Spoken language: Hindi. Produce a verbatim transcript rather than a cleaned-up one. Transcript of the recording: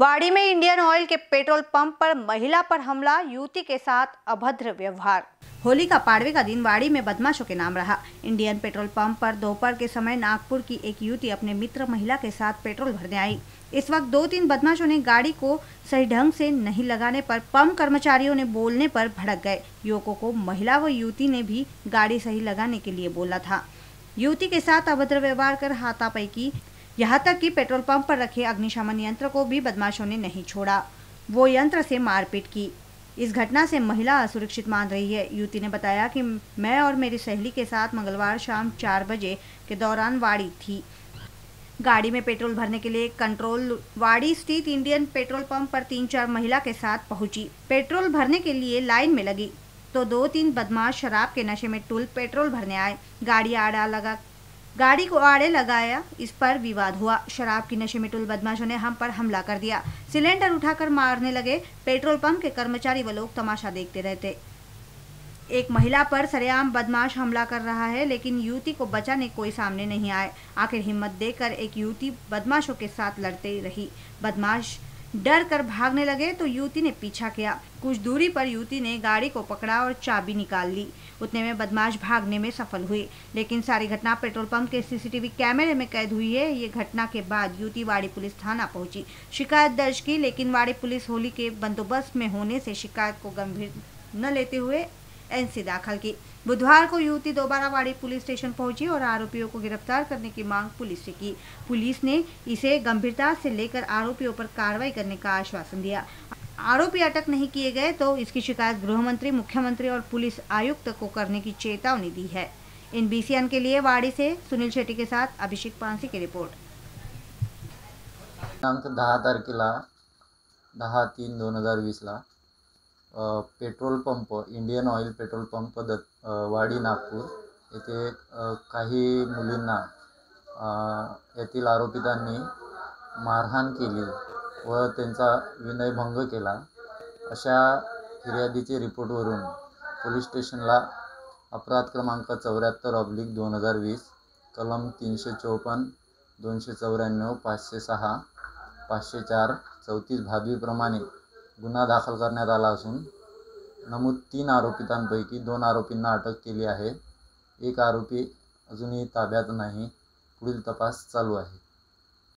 वाड़ी में इंडियन ऑयल के पेट्रोल पंप पर महिला पर हमला, युवती के साथ अभद्र व्यवहार। होली का पाड़वे का दिन वाड़ी में बदमाशों के नाम रहा। इंडियन पेट्रोल पंप पर दोपहर के समय नागपुर की एक युवती अपने मित्र महिला के साथ पेट्रोल भरने आई। इस वक्त दो तीन बदमाशों ने गाड़ी को सही ढंग से नहीं लगाने पर पंप कर्मचारियों ने बोलने पर भड़क गए। युवकों को महिला व युवती ने भी गाड़ी सही लगाने के लिए बोला था। युवती के साथ अभद्र व्यवहार कर हाथापाई की, यहाँ तक कि पेट्रोल पंप पर रखे अग्निशमन यंत्र को भी बदमाशों ने नहीं छोड़ा, वो यंत्र से मारपीट की। इस घटना से महिला असुरक्षित मान रही है। युवती ने बताया कि मैं और मेरी सहेली के साथ मंगलवार शाम चार बजे के दौरान वाड़ी थी। गाड़ी में पेट्रोल भरने के लिए कंट्रोल वाड़ी स्थित इंडियन पेट्रोल पंप पर तीन चार महिला के साथ पहुंची। पेट्रोल भरने के लिए लाइन में लगी तो दो तीन बदमाश शराब के नशे में टूल पेट्रोल भरने आए। गाड़ी आड़ा लगा गाड़ी को आड़े लगाया, इस पर विवाद हुआ। शराब की नशे में टुल बदमाशों ने हम पर हमला कर दिया, सिलेंडर उठाकर मारने लगे। पेट्रोल पंप के कर्मचारी व लोग तमाशा देखते रहते। एक महिला पर सरेआम बदमाश हमला कर रहा है, लेकिन युवती को बचाने कोई सामने नहीं आए। आखिर हिम्मत देकर एक युवती बदमाशों के साथ लड़ते रही। बदमाश डर कर भागने लगे तो युवती ने पीछा किया। कुछ दूरी पर युवती ने गाड़ी को पकड़ा और चाबी निकाल ली। उतने में बदमाश भागने में सफल हुए, लेकिन सारी घटना पेट्रोल पंप के सीसीटीवी कैमरे में कैद हुई है। ये घटना के बाद युवती वाड़ी पुलिस थाना पहुंची, शिकायत दर्ज की, लेकिन वाड़ी पुलिस होली के बंदोबस्त में होने से शिकायत को गंभीर न लेते हुए एनसी दाखिल की। बुधवार को युवती दोबारा वाड़ी पुलिस स्टेशन पहुंची और आरोपियों को गिरफ्तार करने की मांग पुलिस से की। पुलिस ने इसे गंभीरता से लेकर आरोपियों पर कार्रवाई करने का आश्वासन दिया। आरोपी अटक नहीं किए गए तो इसकी शिकायत गृह मंत्री, मुख्यमंत्री और पुलिस आयुक्त को करने की चेतावनी दी है। इन बीसीएन के लिए वाड़ी से सुनील शेट्टी के साथ अभिषेक पांसी की रिपोर्ट। दहा तारखेला दहा तीन दोन हजार वीस ला petrol pump Indian oil petrol pump Datt Wadi Nagpur येथे काही मुलींना येथील आरोपितांनी मारहाण केली व त्यांचा विनयभंग केला। अशा फिर्यादीचे रिपोर्टवरून पोलीस स्टेशनला अपराध क्रमांक चौऱ्याहत्तर ऑब्लिक दोन हजार वीस कलम तीनशे चौपन्न दोनशे चौऱ्याण्णव पाचशे सहा पाचशे चार चौतीस भादवीप्रमाणे गुन्हा दाखल करण्यात आला असून नमूद तीन आरोपितांपैकी दोन आरोपींना अटक केली आहे। एक आरोपी अजूनही ताब्यात नाही, पुढील तपास चालू आहे।